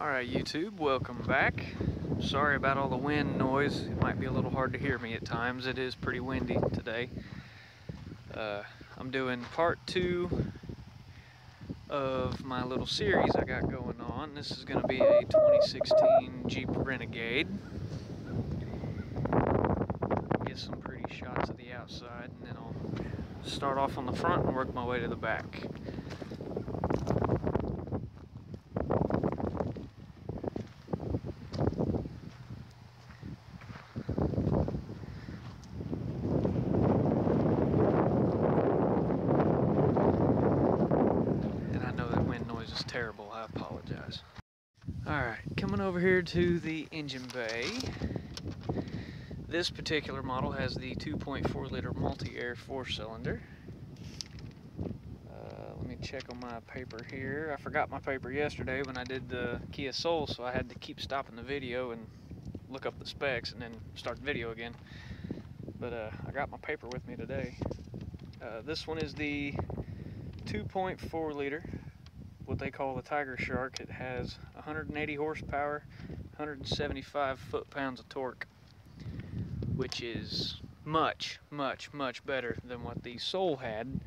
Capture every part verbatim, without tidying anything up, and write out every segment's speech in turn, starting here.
Alright YouTube, welcome back. Sorry about all the wind noise. It might be a little hard to hear me at times. It is pretty windy today. Uh, I'm doing part two of my little series I got going on. This is going to be a twenty sixteen Jeep Renegade. Get some pretty shots of the outside and then I'll start off on the front and work my way to the back. Terrible, I apologize. Alright, coming over here to the engine bay. This particular model has the two point four liter multi-air four cylinder. Uh, let me check on my paper here. I forgot my paper yesterday when I did the Kia Soul, so I had to keep stopping the video and look up the specs and then start the video again. But uh, I got my paper with me today. Uh, this one is the two point four liter. What they call the Tiger Shark. It has one hundred eighty horsepower, one hundred seventy-five foot-pounds of torque, which is much, much, much better than what the Soul had,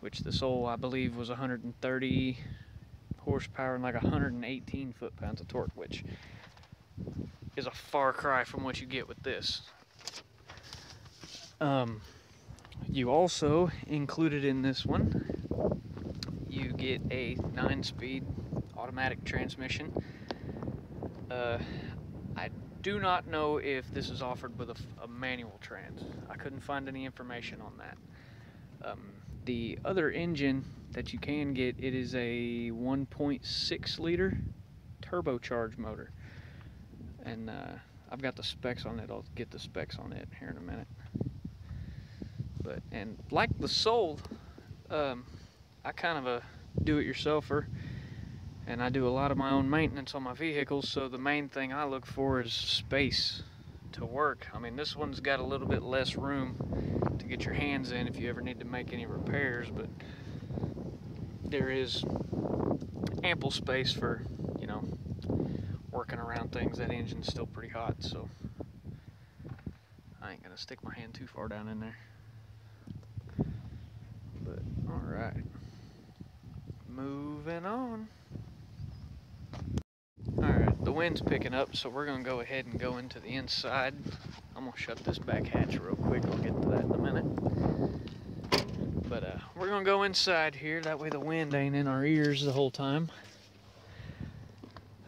which the Soul, I believe, was one hundred thirty horsepower and like one hundred eighteen foot-pounds of torque, which is a far cry from what you get with this. Um, you also included in this one you get a nine speed automatic transmission. Uh, I do not know if this is offered with a, a manual trans. I couldn't find any information on that. Um, the other engine that you can get, it is a one point six liter turbocharged motor. And uh, I've got the specs on it. I'll get the specs on it here in a minute. But, and like the Soul, um, I kind of a do-it-yourselfer, and I do a lot of my own maintenance on my vehicles, so the main thing I look for is space to work. I mean, this one's got a little bit less room to get your hands in if you ever need to make any repairs, but there is ample space for, you know, working around things. That engine's still pretty hot, so I ain't gonna stick my hand too far down in there. But, alright. Moving on. Alright, the wind's picking up, so we're going to go ahead and go into the inside. I'm going to shut this back hatch real quick. We'll get to that in a minute. But uh, we're going to go inside here. That way the wind ain't in our ears the whole time.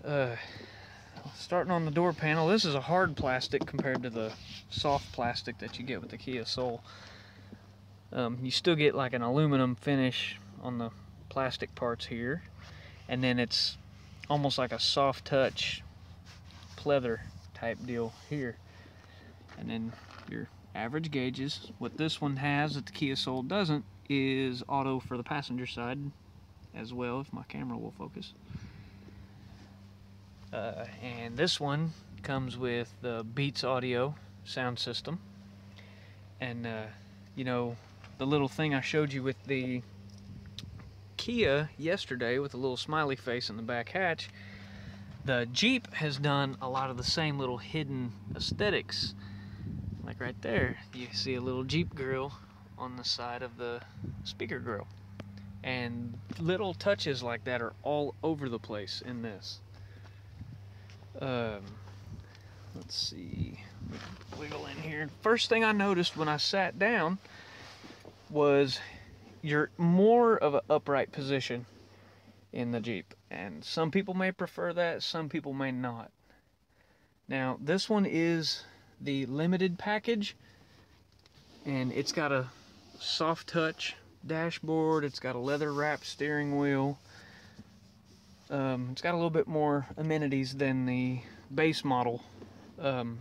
Uh, starting on the door panel, this is a hard plastic compared to the soft plastic that you get with the Kia Soul. Um, you still get like an aluminum finish on the plastic parts here, and then it's almost like a soft touch pleather type deal here, and then your average gauges. What this one has that the Kia Soul doesn't is auto for the passenger side as well, if my camera will focus. Uh, and this one comes with the Beats Audio sound system, and uh, you know, the little thing I showed you with the Kia yesterday with a little smiley face in the back hatch, the Jeep has done a lot of the same little hidden aesthetics. Like right there, you see a little Jeep grill on the side of the speaker grill. And little touches like that are all over the place in this. Um, let's see, wiggle in here. First thing I noticed when I sat down was you're more of an upright position in the Jeep, and some people may prefer that, some people may not. Now this one is the limited package, and it's got a soft touch dashboard, it's got a leather wrapped steering wheel, um, it's got a little bit more amenities than the base model um,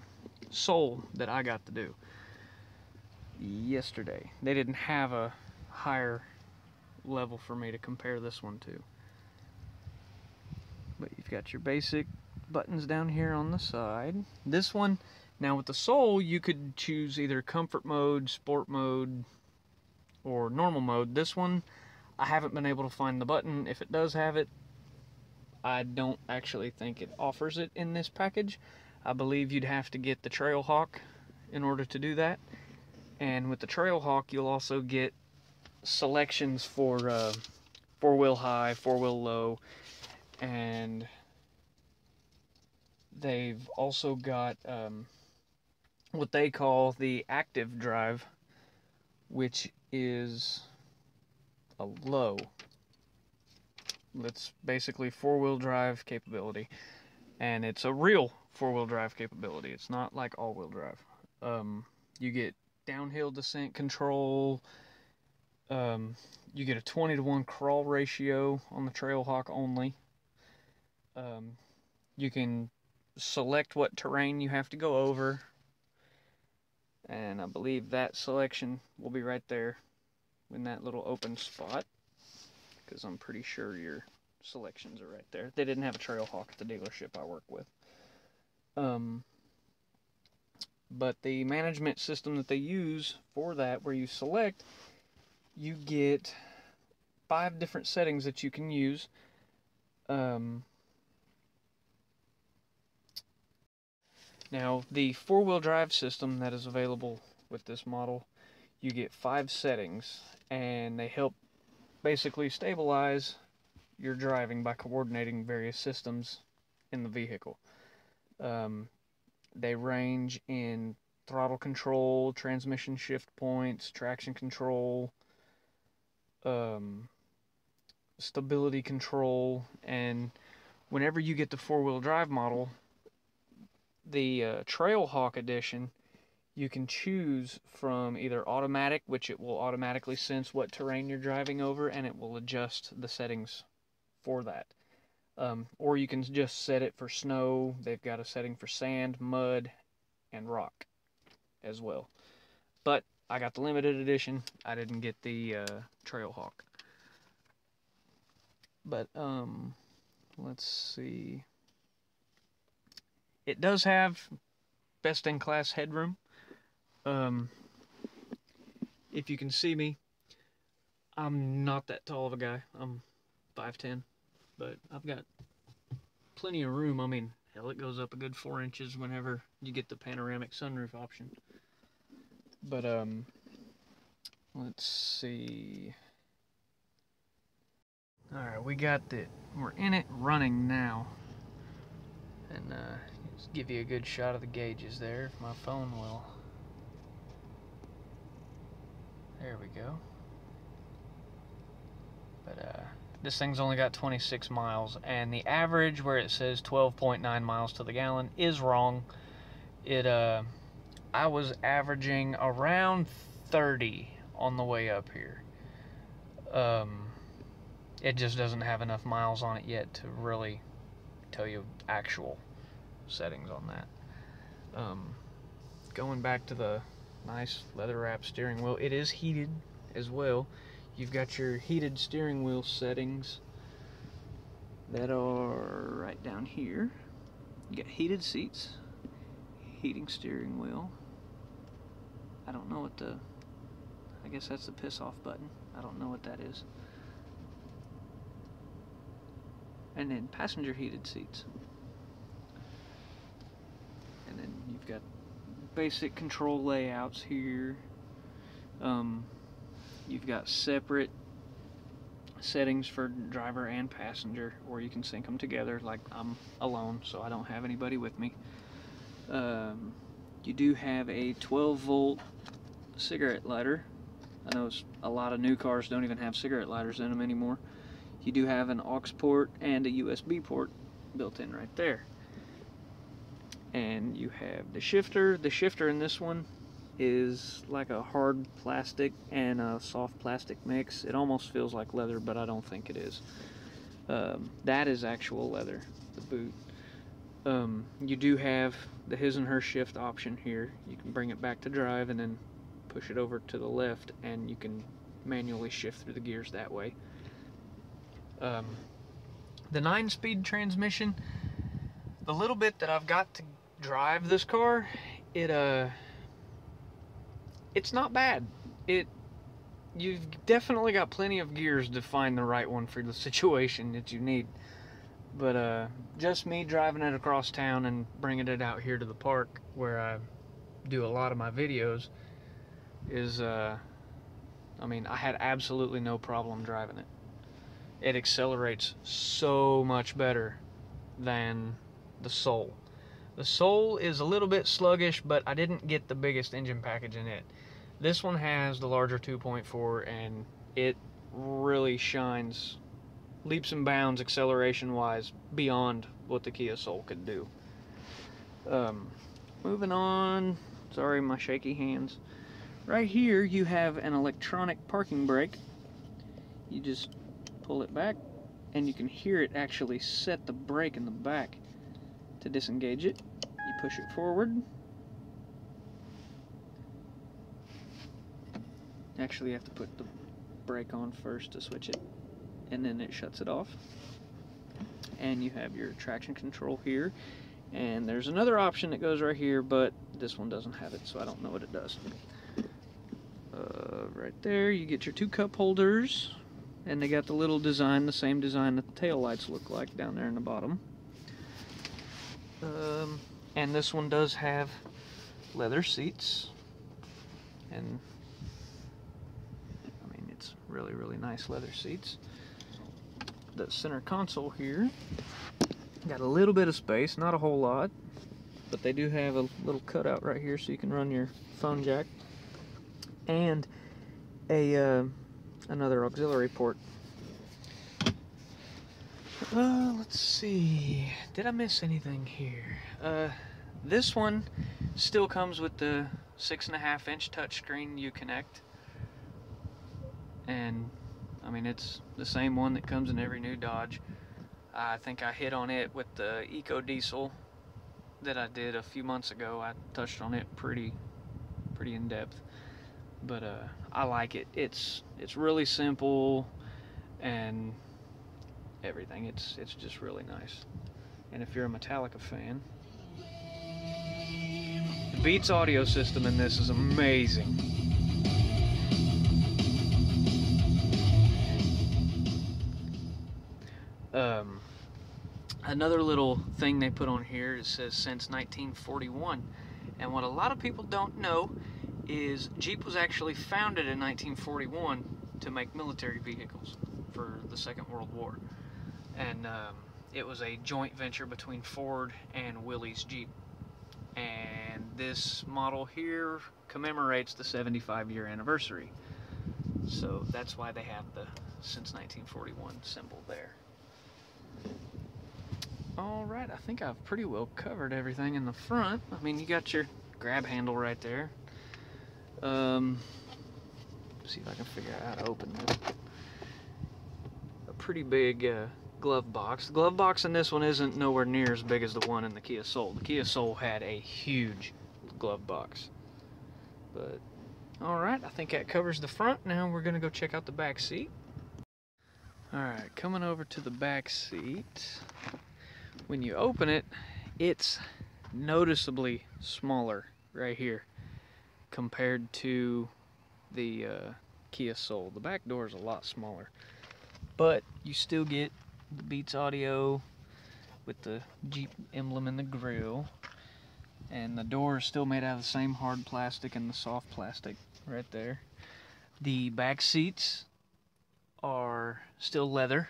Soul that I got to do yesterday. They didn't have a higher level for me to compare this one to. But you've got your basic buttons down here on the side. This one, now with the Soul, you could choose either comfort mode, sport mode, or normal mode. This one, I haven't been able to find the button. If it does have it, I don't actually think it offers it in this package. I believe you'd have to get the Trailhawk in order to do that. And with the Trailhawk, you'll also get selections for uh, four-wheel high, four-wheel low, and they've also got um, what they call the active drive, which is a low. That's basically four-wheel drive capability, and it's a real four-wheel drive capability. It's not like all-wheel drive. Um, you get downhill descent control. Um, you get a twenty to one crawl ratio on the Trailhawk only. Um, you can select what terrain you have to go over, and I believe that selection will be right there in that little open spot, because I'm pretty sure your selections are right there. They didn't have a Trailhawk at the dealership I work with. Um, but the management system that they use for that, where you select, you get five different settings that you can use. Um, now, the four-wheel drive system that is available with this model, you get five settings, and they help basically stabilize your driving by coordinating various systems in the vehicle. Um, they range in throttle control, transmission shift points, traction control, um, stability control, and whenever you get the four-wheel drive model, the uh, Trailhawk edition, you can choose from either automatic, which it will automatically sense what terrain you're driving over, and it will adjust the settings for that. Um, or you can just set it for snow. They've got a setting for sand, mud, and rock as well. But I got the limited edition. I didn't get the uh, Trailhawk. But um, let's see. It does have best-in-class headroom. Um, if you can see me, I'm not that tall of a guy. I'm five ten. But I've got plenty of room. I mean, hell, it goes up a good four inches whenever you get the panoramic sunroof option. But, um, let's see. Alright, we got that. We're in it running now. And, uh, just give you a good shot of the gauges there, if my phone will. There we go. But, uh, this thing's only got twenty-six miles, and the average where it says twelve point nine miles to the gallon is wrong. It, uh, I was averaging around thirty on the way up here. Um, it just doesn't have enough miles on it yet to really tell you actual settings on that. Um, going back to the nice leather-wrapped steering wheel, it is heated as well. You've got your heated steering wheel settings that are right down here. You got heated seats, heating steering wheel. I don't know what the, I guess that's the piss off button. I don't know what that is. And then passenger heated seats. And then you've got basic control layouts here. Um, You've got separate settings for driver and passenger, or you can sync them together. Like, I'm alone, so I don't have anybody with me. Um, you do have a twelve volt cigarette lighter. I know a lot of new cars don't even have cigarette lighters in them anymore. You do have an aux port and a U S B port built in right there. And you have the shifter. The shifter in this one is like a hard plastic and a soft plastic mix. It almost feels like leather, but I don't think it is. Um, that is actual leather, the boot. Um, you do have the his and her shift option here. You can bring it back to drive and then push it over to the left, and you can manually shift through the gears that way. Um, the nine-speed transmission, the little bit that I've got to drive this car, it uh. It's not bad. It, you've definitely got plenty of gears to find the right one for the situation that you need. But uh, just me driving it across town and bringing it out here to the park where I do a lot of my videos is, uh, I mean, I had absolutely no problem driving it. It accelerates so much better than the Soul. The Soul is a little bit sluggish, but I didn't get the biggest engine package in it. This one has the larger two point four, and it really shines leaps and bounds acceleration-wise beyond what the Kia Soul could do. Um, moving on, sorry, my shaky hands. Right here, you have an electronic parking brake. You just pull it back, and you can hear it actually set the brake in the back. To disengage it, you push it forward. Actually, you have to put the brake on first to switch it, and then it shuts it off. And you have your traction control here, and there's another option that goes right here, but this one doesn't have it, so I don't know what it does. Uh, right there you get your two cup holders, and they got the little design, the same design that the tail lights look like down there in the bottom. Um, and this one does have leather seats, and I mean, it's really really nice leather seats. The center console here got a little bit of space, not a whole lot, but they do have a little cutout right here so you can run your phone jack, and a uh, another auxiliary port. Uh, let's see, did I miss anything here? Uh, this one still comes with the six and a half inch touchscreen U Connect, and I mean, it's the same one that comes in every new Dodge. I think I hit on it with the Eco Diesel that I did a few months ago. I touched on it pretty, pretty in depth, but uh, I like it. It's it's really simple and everything. It's it's just really nice. And if you're a Metallica fan, the Beats audio system in this is amazing. Um, another little thing they put on here, it says since nineteen forty-one, and what a lot of people don't know is Jeep was actually founded in nineteen forty-one to make military vehicles for the Second World War, and um, it was a joint venture between Ford and Willys Jeep, and this model here commemorates the seventy-five year anniversary, so that's why they have the since nineteen forty-one symbol there. Alright, I think I've pretty well covered everything in the front. I mean, you got your grab handle right there. Um, see if I can figure out how to open this. A pretty big uh, glove box. The glove box in this one isn't nowhere near as big as the one in the Kia Soul. The Kia Soul had a huge glove box. But, alright, I think that covers the front. Now we're going to go check out the back seat. Alright, coming over to the back seat. When you open it, it's noticeably smaller right here compared to the uh, Kia Soul. The back door is a lot smaller, but you still get the Beats Audio with the Jeep emblem in the grill, and the door is still made out of the same hard plastic and the soft plastic right there. The back seats are still leather,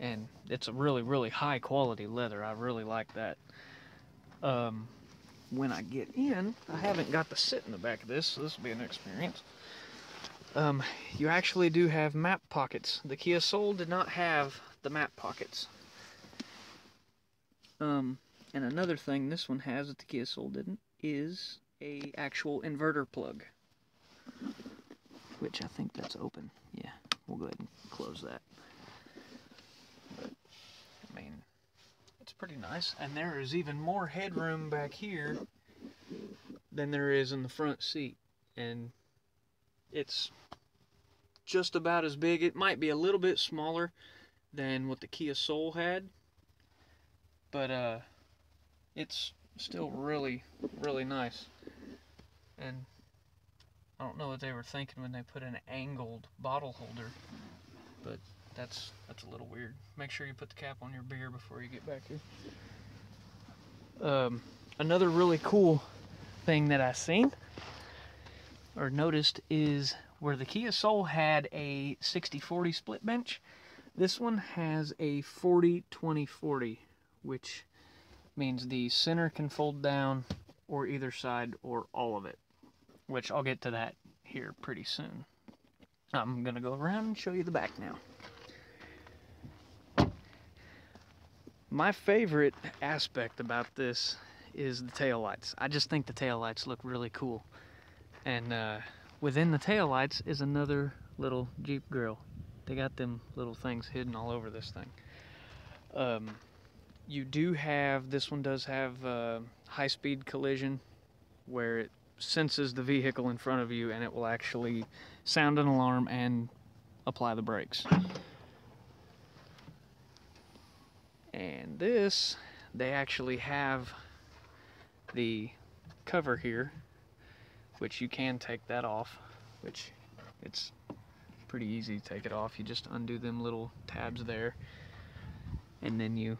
and it's a really really high quality leather. I really like that. Um, when I get in, I haven't got to sit in the back of this, so this will be an experience. Um, you actually do have map pockets. The Kia Soul did not have the map pockets. Um, and another thing this one has that the Kia Soul didn't is a actual inverter plug, which I think that's open. Yeah, we'll go ahead and close that. I mean, it's pretty nice, and there is even more headroom back here than there is in the front seat, and it's just about as big. It might be a little bit smaller than what the Kia Soul had, but uh, it's still really, really nice. And I don't know what they were thinking when they put an angled bottle holder, but that's that's a little weird. Make sure you put the cap on your beer before you get back here. Um, another really cool thing that I seen or noticed is where the Kia Soul had a sixty forty split bench, this one has a forty twenty forty, which means the center can fold down or either side or all of it, which I'll get to that here pretty soon. I'm gonna go around and show you the back now. My favorite aspect about this is the taillights. I just think the taillights look really cool. And uh, within the taillights is another little Jeep grill. They got them little things hidden all over this thing. Um, you do have, this one does have uh, high-speed collision where it senses the vehicle in front of you and it will actually sound an alarm and apply the brakes. And this, they actually have the cover here, which you can take that off, which it's pretty easy to take it off. You just undo them little tabs there, and then you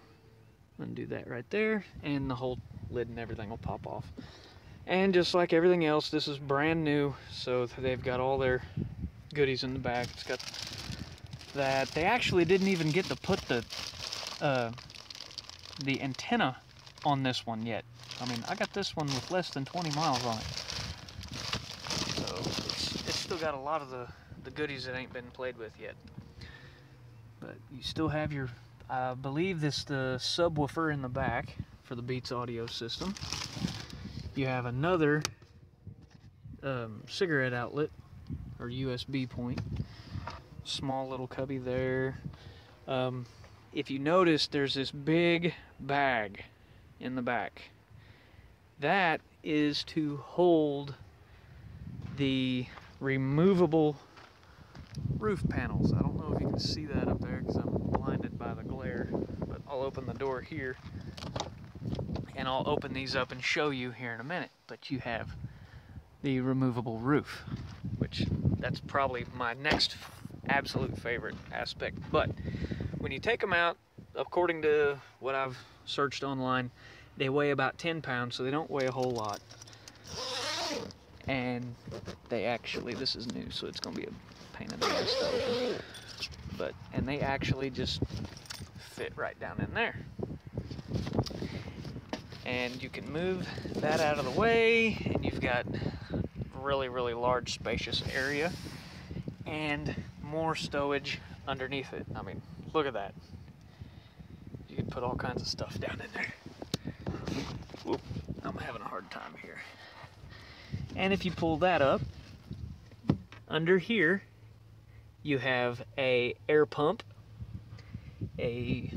undo that right there, and the whole lid and everything will pop off. And just like everything else, this is brand new, so they've got all their goodies in the back. It's got that. They actually didn't even get to put the uh, the antenna on this one yet. I mean, I got this one with less than twenty miles on it. So it's, it's still got a lot of the, the goodies that ain't been played with yet. But you still have your, I believe this the subwoofer in the back for the Beats Audio system. You have another um, cigarette outlet or U S B point. Small little cubby there. Um, if you notice, there's this big bag in the back. That is to hold the removable roof panels. I don't know if you can see that up there because I'm blinded by the glare, but I'll open the door here and I'll open these up and show you here in a minute. But you have the removable roof, which that's probably my next absolute favorite aspect. But when you take them out, according to what I've searched online, they weigh about ten pounds, so they don't weigh a whole lot. And they actually, this is new, so it's gonna be a pain in the ass to open. But, and they actually just fit right down in there. And you can move that out of the way, and you've got really, really large, spacious area, and more stowage underneath it. I mean, look at that. You can put all kinds of stuff down in there. Oop, I'm having a hard time here. And if you pull that up, under here, you have a air pump, a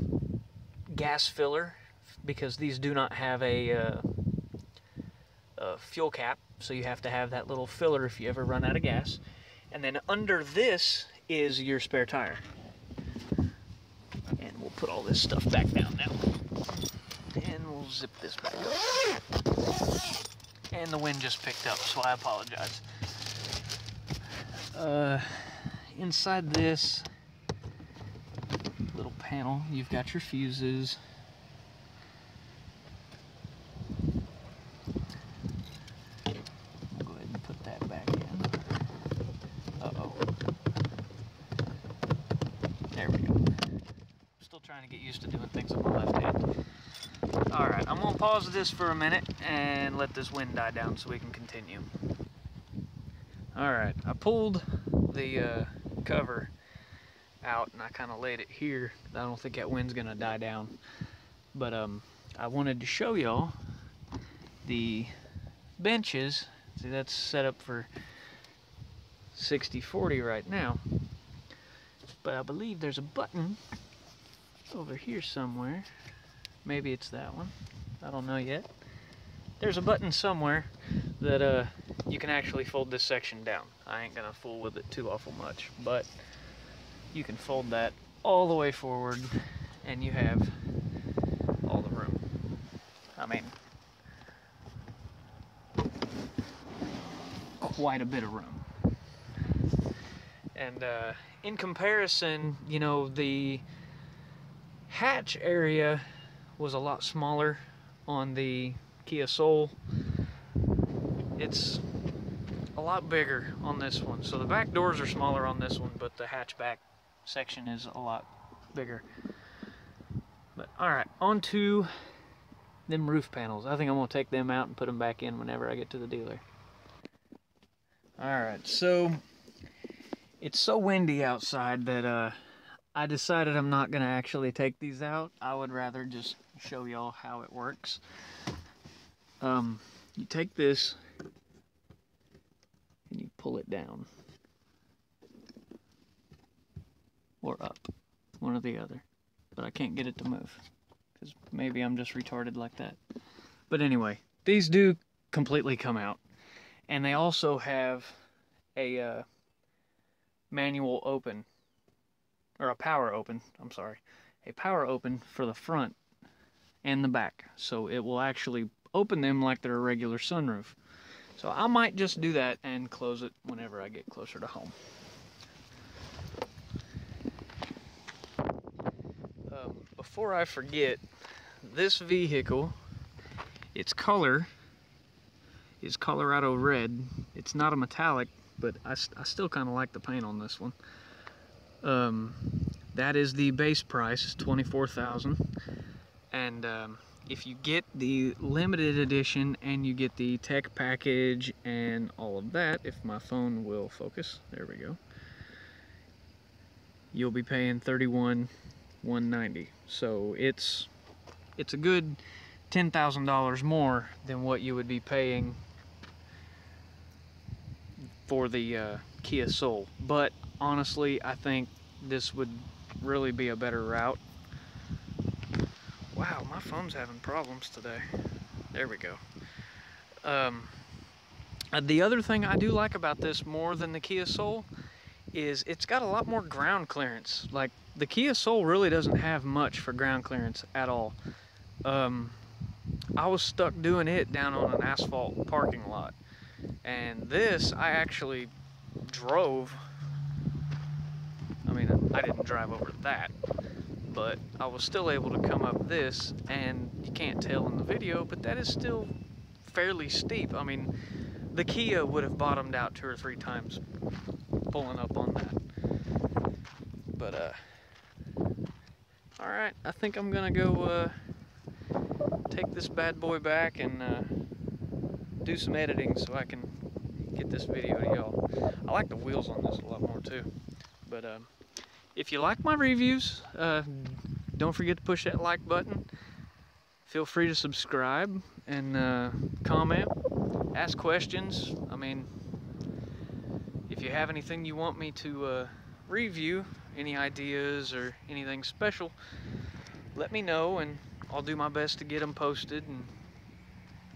gas filler, because these do not have a, uh, a fuel cap, so you have to have that little filler if you ever run out of gas. And then under this is your spare tire. And we'll put all this stuff back down now. And we'll zip this back up. And the wind just picked up, so I apologize. Uh, inside this little panel, you've got your fuses. I'll go ahead and put that back in. Uh-oh. There we go. I'm still trying to get used to doing things with my left hand. Alright, I'm going to pause this for a minute and let this wind die down so we can continue. Alright, I pulled the uh, cover out and I kind of laid it here. I don't think that wind's going to die down. But um, I wanted to show y'all the benches. See, that's set up for sixty forty right now. But I believe there's a button over here somewhere. Maybe it's that one, I don't know yet. There's a button somewhere that uh, you can actually fold this section down. I ain't gonna fool with it too awful much, but you can fold that all the way forward and you have all the room. I mean, quite a bit of room. And uh, in comparison, you know, the hatch area was a lot smaller on the Kia Soul. It's a lot bigger on this one. So the back doors are smaller on this one, but the hatchback section is a lot bigger. But all right, on to them roof panels. I think I'm gonna take them out and put them back in whenever I get to the dealer. All right, so it's so windy outside that uh, I decided I'm not gonna actually take these out. I would rather just show y'all how it works. Um, you take this and you pull it down or up, one or the other. But I can't get it to move because maybe I'm just retarded like that. But anyway, these do completely come out. And they also have a uh, manual open, or a power open, I'm sorry. A power open for the front and the back. So it will actually open them like they're a regular sunroof. So I might just do that and close it whenever I get closer to home. Um, before I forget, this vehicle, its color is Colorado red. It's not a metallic, but I, st I still kind of like the paint on this one. Um, that is the base price, twenty-four thousand dollars. And um, if you get the limited edition and you get the tech package and all of that, if my phone will focus, there we go, you'll be paying thirty-one thousand one hundred ninety dollars. So it's it's a good ten thousand dollars more than what you would be paying for the uh, Kia Soul. But honestly, I think this would really be a better route. Wow, my phone's having problems today. There we go. Um, the other thing I do like about this more than the Kia Soul is it's got a lot more ground clearance. Like, the Kia Soul really doesn't have much for ground clearance at all. Um, I was stuck doing it down on an asphalt parking lot. And this, I actually drove. I mean, I didn't drive over that, but I was still able to come up this, and you can't tell in the video, but that is still fairly steep. I mean, the Kia would have bottomed out two or three times pulling up on that. But, uh, all right, I think I'm gonna go, uh, take this bad boy back and uh, do some editing so I can get this video to y'all. I like the wheels on this a lot more too. But um, if you like my reviews, uh, don't forget to push that like button. Feel free to subscribe and uh, comment, ask questions. I mean, if you have anything you want me to uh, review, any ideas or anything special, let me know and I'll do my best to get them posted, and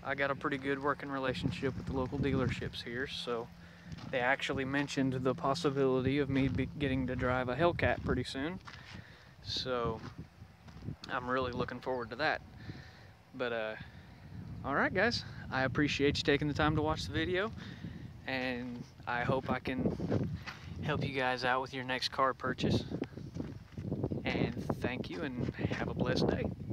I got a pretty good working relationship with the local dealerships here, so they actually mentioned the possibility of me be getting to drive a Hellcat pretty soon, so I'm really looking forward to that. But uh, alright guys, I appreciate you taking the time to watch the video, and I hope I can help you guys out with your next car purchase, and thank you and have a blessed day.